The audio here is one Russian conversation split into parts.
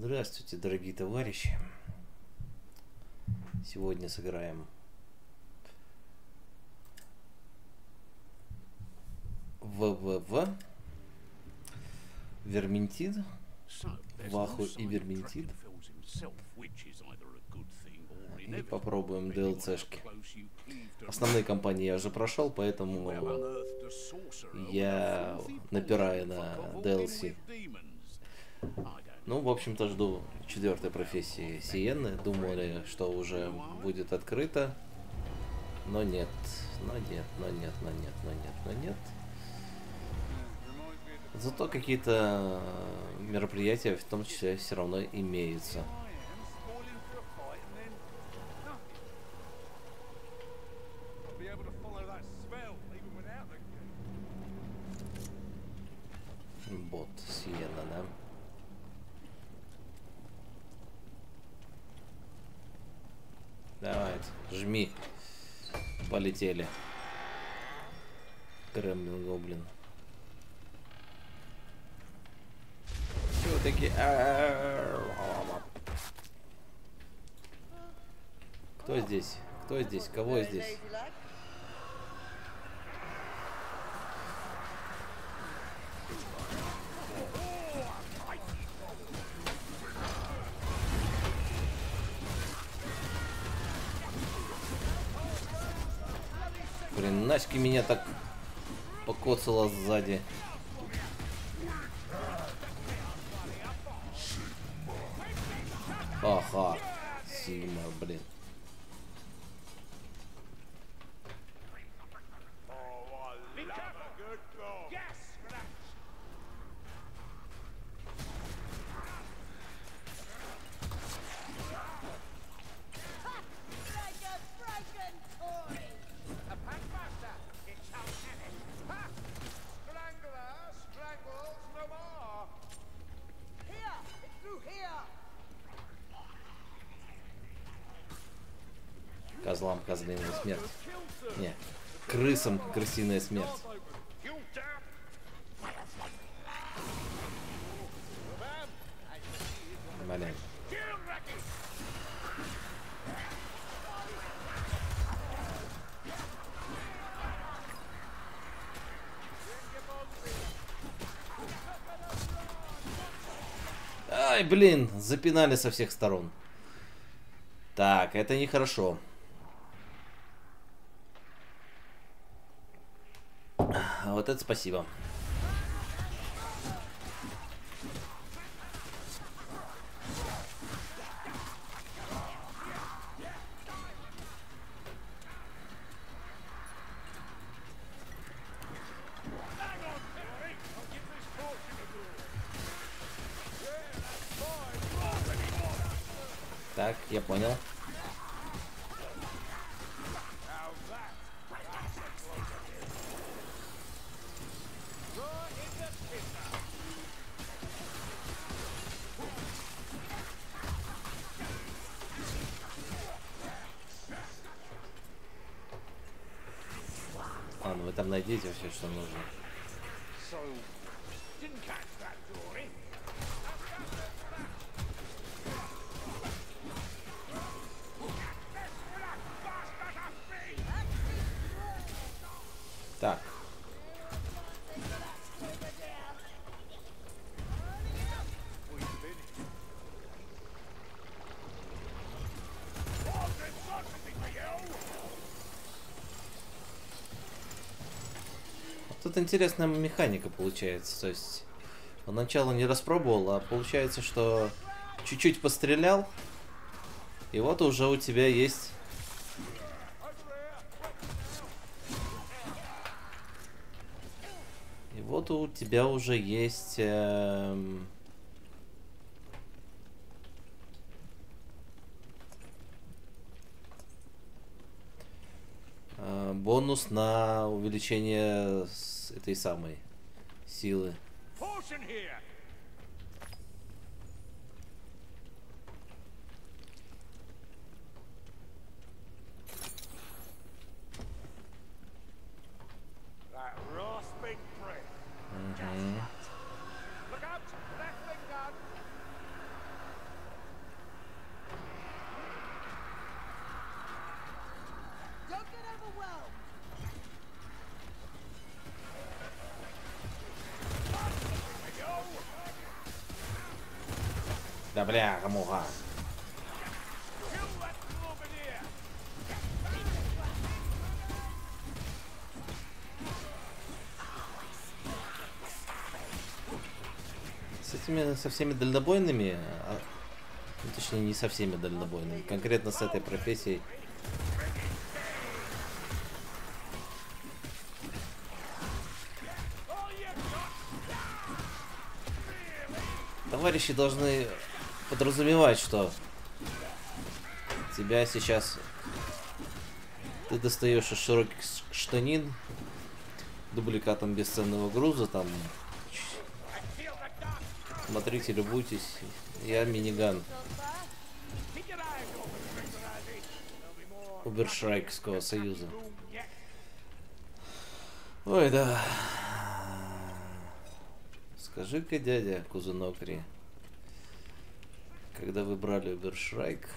Здравствуйте, дорогие товарищи. Сегодня сыграем ВВВ, Верминтид, Ваху и Верминтид. И попробуем ДЛЦшки. Основные кампании я уже прошел, поэтому я напираю на DLC. Ну, в общем-то, жду четвертой профессии Сиенны. Думали, что уже будет открыто. Но нет. Но нет. Зато какие-то мероприятия, в том числе, все равно имеются. Бот Сиенна, да? Давай, жми. Полетели. Крэмблинг, блин. Все-таки... Кто здесь? Кто здесь? Кого здесь? Блин, Наськи меня так покоцало сзади. Ага, Сима, блин. Козлам козлиная смерть. Не, крысам крысиная смерть. Блин. Ай, блин, запинали со всех сторон. Так, это нехорошо. Вот это спасибо. Так, я понял. Вы там найдите все, что нужно. Так. Тут интересная механика получается, то есть поначалу не распробовал, а получается, что чуть-чуть пострелял, и вот уже у тебя есть... И вот у тебя уже есть... бонус на увеличение этой самой силы. Да бля, муха. Со всеми дальнобойными, точнее не со всеми дальнобойными, конкретно с этой профессией. Товарищи должны подразумевать, что тебя сейчас ты достаешь из широких штанин дубликатом бесценного груза, там смотрите, любуйтесь, я миниган Убершрайкского союза. Ой, да. Скажи-ка, дядя Кузунокри, когда вы брали Убершрайк,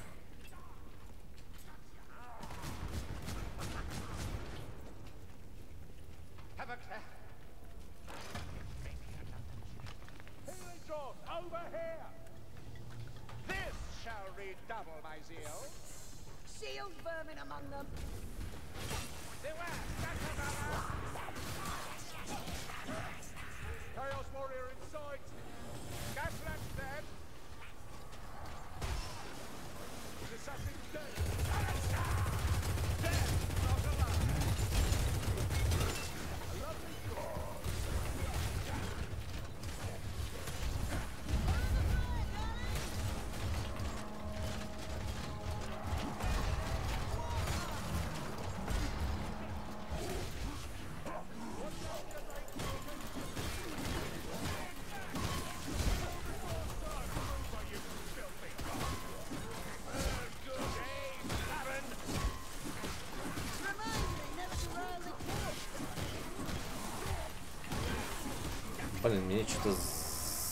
мне что-то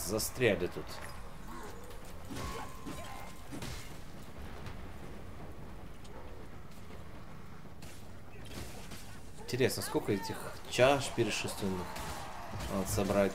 застряли тут. Интересно, сколько этих чаш перешественных надо собрать.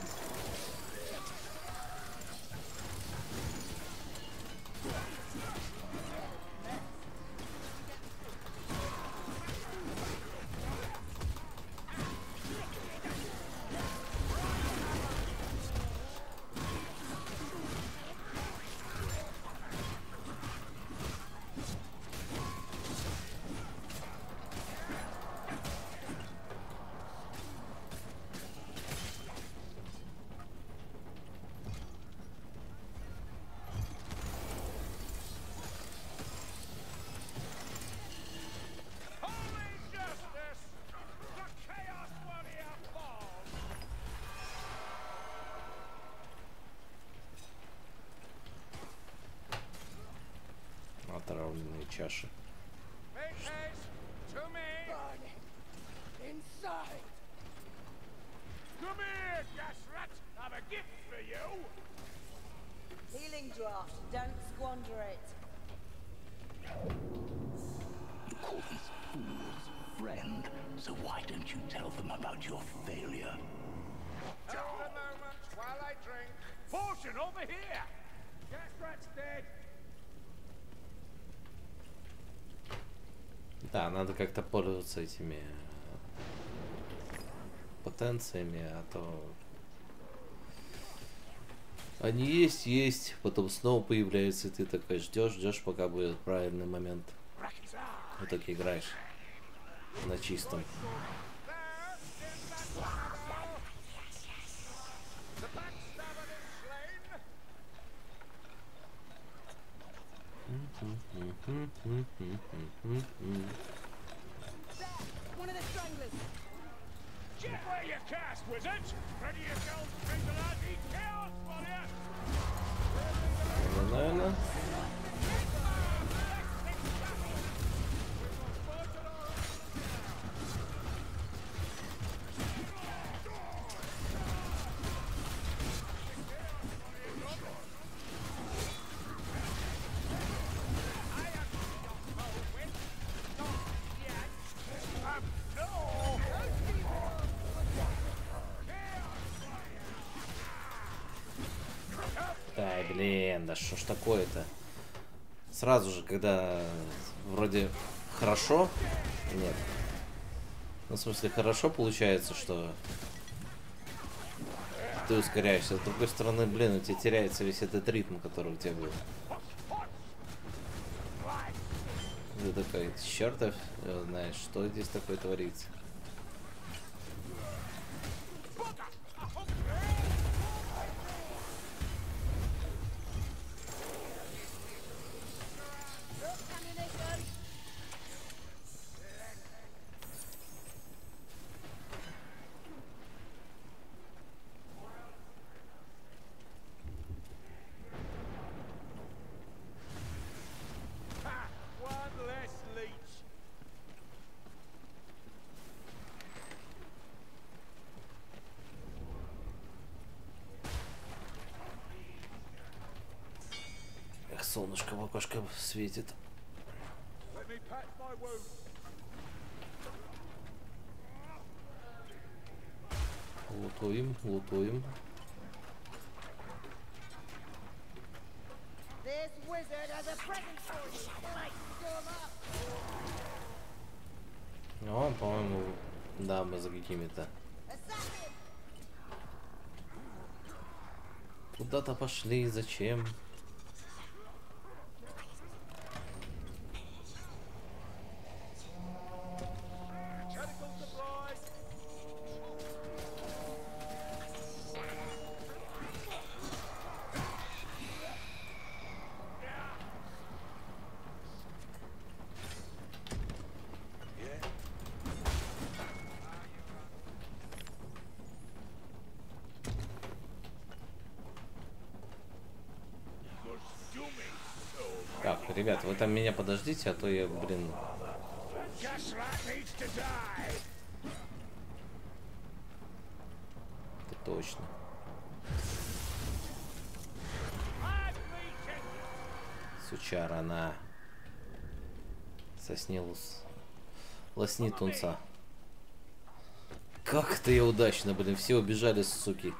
Чаши. Да, надо как-то пользоваться этими потенциями, а то они есть, потом снова появляются, и ты такой ждешь, пока будет правильный момент. Вот так играешь на чистом. Наверное. Ай, блин, да что ж такое-то? Сразу же, когда вроде хорошо, нет. Ну, в смысле, хорошо получается, что ты ускоряешься. С другой стороны, блин, у тебя теряется весь этот ритм, который у тебя был. Ты такой, чертов, знаешь, что здесь такое творится. Солнышко в окошко светит. Лутуем, лутуем. О, по-моему, да, мы за какими-то. Куда-то пошли, зачем? Ребят, вы там меня подождите, а то я, блин... Это точно. Сучара, она... Соснилась... Лосни тунца. Как это я удачно, блин, все убежали, суки.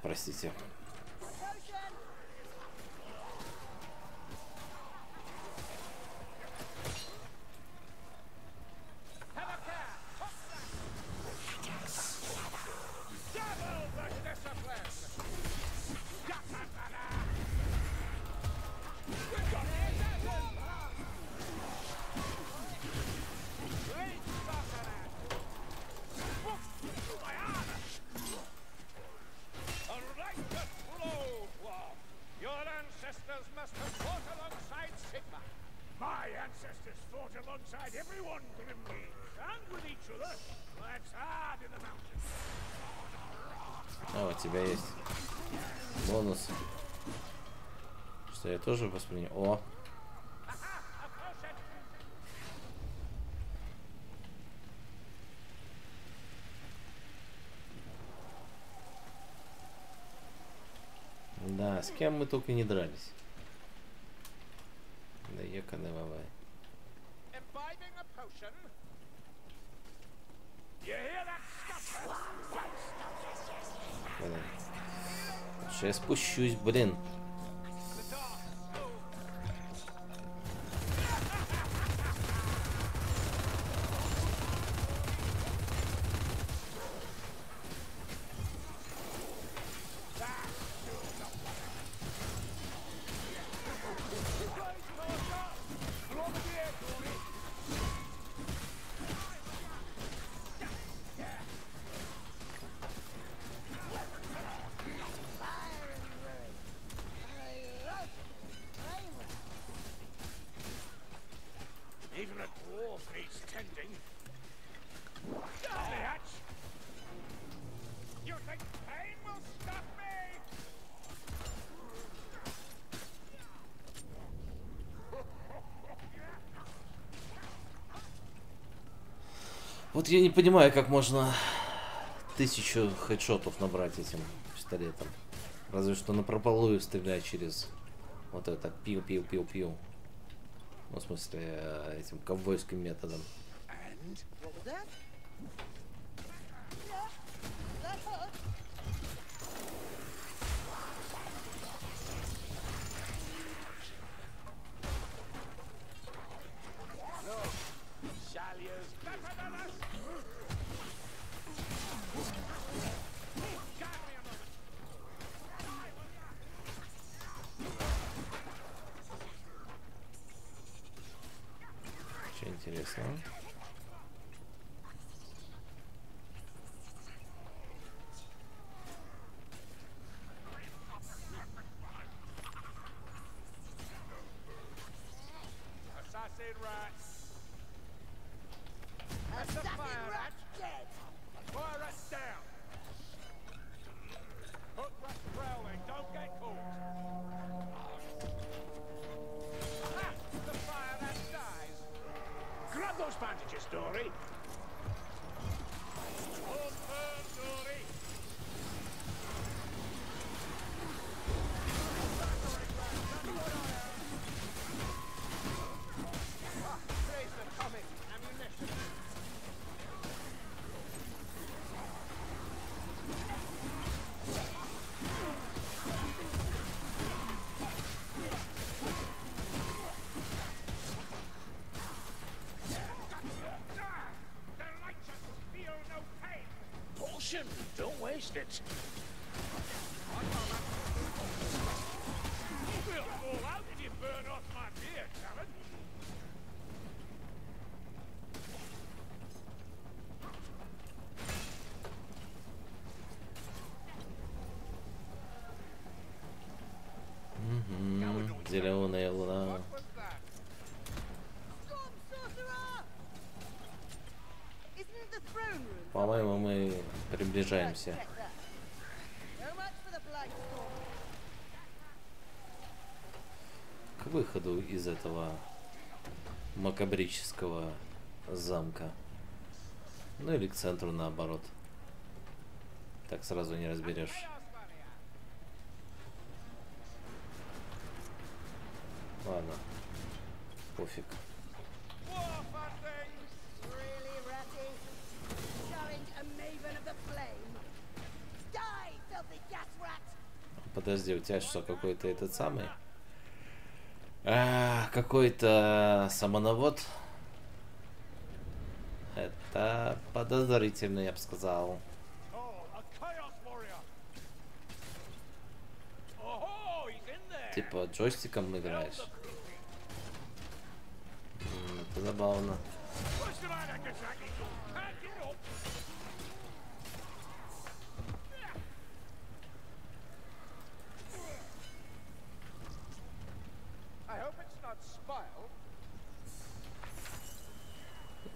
Простите. А, у тебя есть бонус. Что я тоже воспринял. О! Да, с кем мы только не дрались. Да я каневавай. Я спущусь, блин. Вот я не понимаю, как можно 1000 хедшотов набрать этим пистолетом. Разве что напропалую стрелять через вот это пил-пил-пил-пил. Ну, в смысле, этим ковбойским методом. Интересно. Don't waste it. We'll fall out if you burn off my beard, Talon. Зеленая луна. По-моему, мы приближаемся. К выходу из этого макабрического замка. Ну или к центру, наоборот. Так сразу не разберешь. Ладно, пофиг. Подожди, у тебя что, какой-то этот самый? Какой-то самонавод? Это подозрительно, я бы сказал. Типа джойстиком играешь. Это забавно.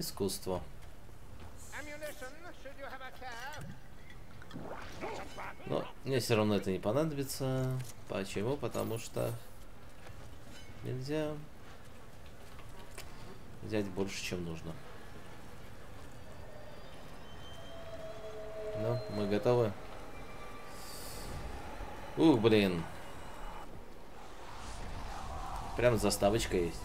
Искусство. Но мне все равно это не понадобится. Почему? Потому что нельзя взять больше, чем нужно. Ну, мы готовы. Ух, блин. Прям заставочка есть.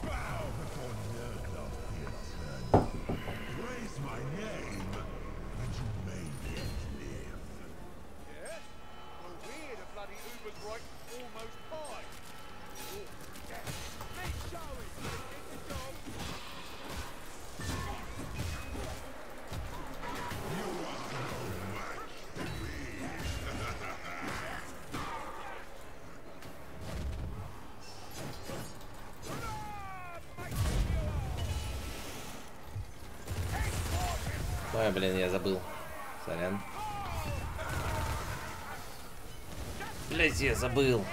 Ой, блин, я забыл. Сорян. Блядь, я забыл.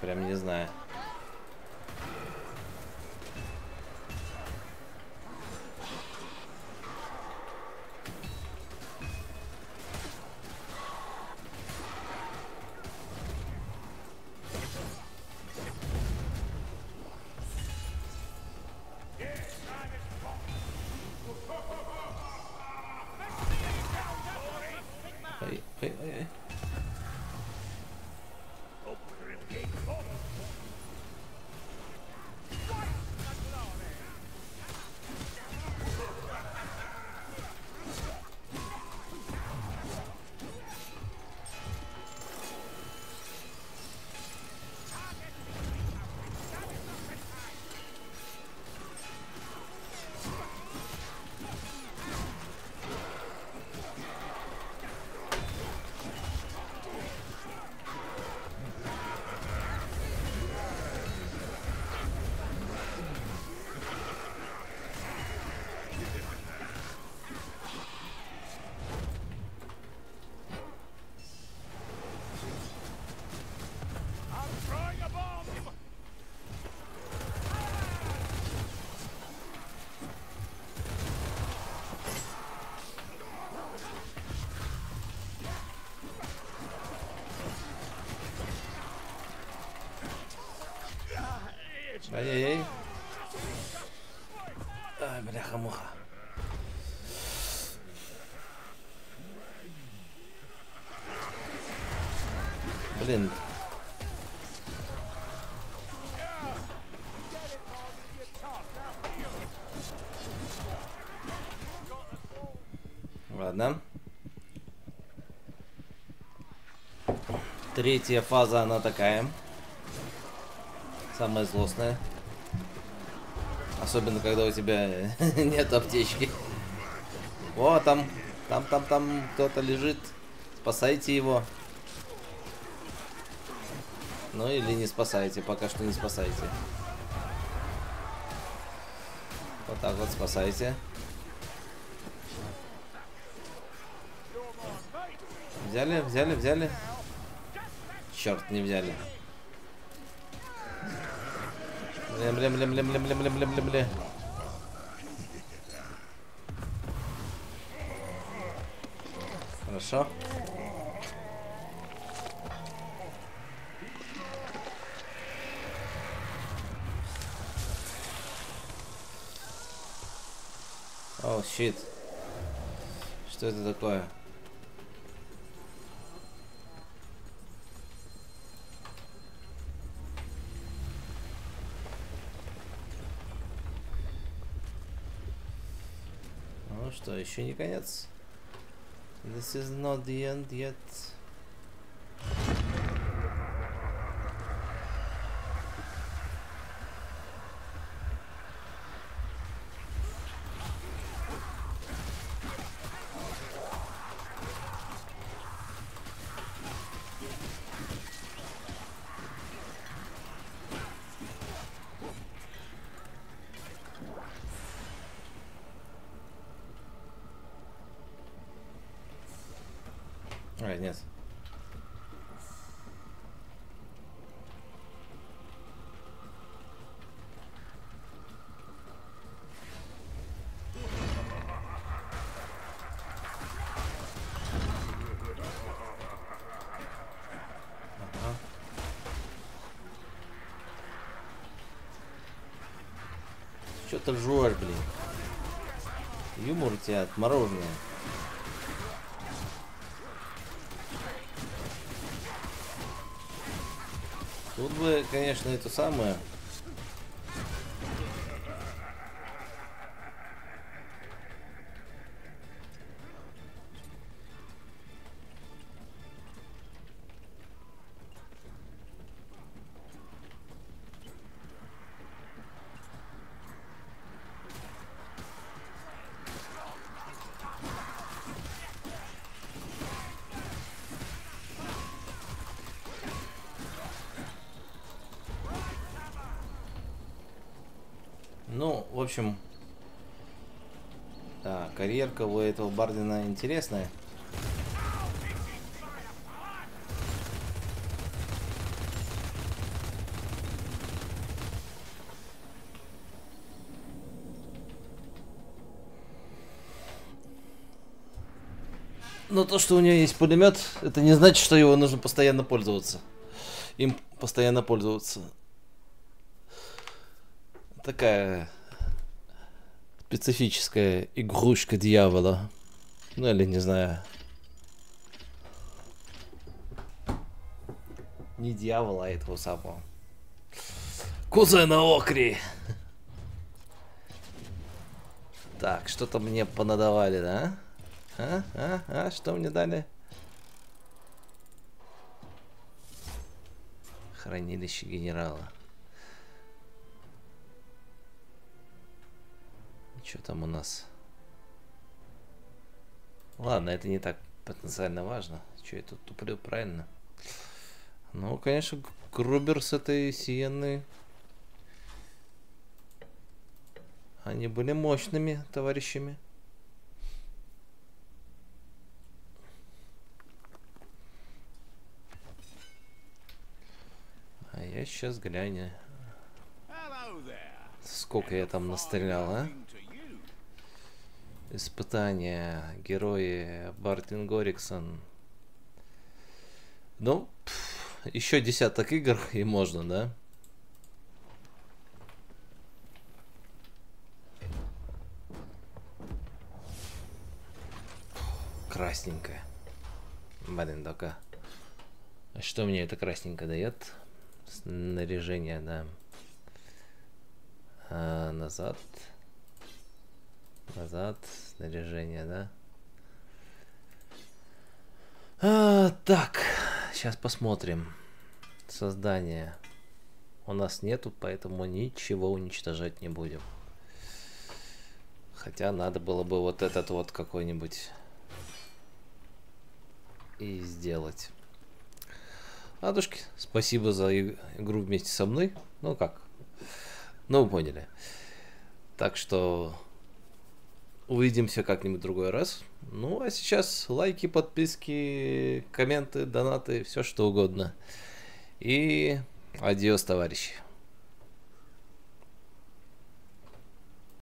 Прям не знаю. Ай-яй-яй. Ай, бляха-муха. Блин. Ладно. Третья фаза, она такая. Самая злостная. Особенно, когда у тебя нет аптечки. О, там кто-то лежит. Спасайте его. Ну или не спасайте, пока что не спасайте. Вот так вот спасайте. Взяли, взяли, взяли. Черт, не взяли. Блин. Хорошо. О, щит. Что это такое? Что, еще не конец? This is not the end yet. Нет. Ага. Что-то жжешь, блин. Юмор у тебя отмороженный. Тут бы, конечно, эту самую. Ну, в общем, да, карьерка у этого Бардина интересная. Но то, что у нее есть пулемет, это не значит, что его нужно постоянно пользоваться. Им постоянно пользоваться. Такая специфическая игрушка дьявола. Ну или не знаю. Не дьявола, а этого самого. Кузена Окри! Так, что-то мне понадавали, да? Что мне дали? Хранилище генерала. Что там у нас? Ладно, это не так потенциально важно. Что я тут туплю, правильно? Ну, конечно, Крубер с этой Сиенной. Они были мощными товарищами. А я сейчас гляну. Сколько я там настрелял, а? Испытания, герои, Бартин Гориксон. Ну, еще 10 игр и можно, да? красненькое. Блин, только... А что мне это красненько дает? Снаряжение, да. А, назад. Назад. Снаряжение, да. А, так, сейчас посмотрим. Создание. У нас нету, поэтому ничего уничтожать не будем. Хотя надо было бы вот этот вот какой-нибудь и сделать. Ладушки, спасибо за игру вместе со мной. Ну как? Ну, вы поняли. Так что увидимся как-нибудь в другой раз. Ну, а сейчас лайки, подписки, комменты, донаты, все что угодно. И адьос, товарищи.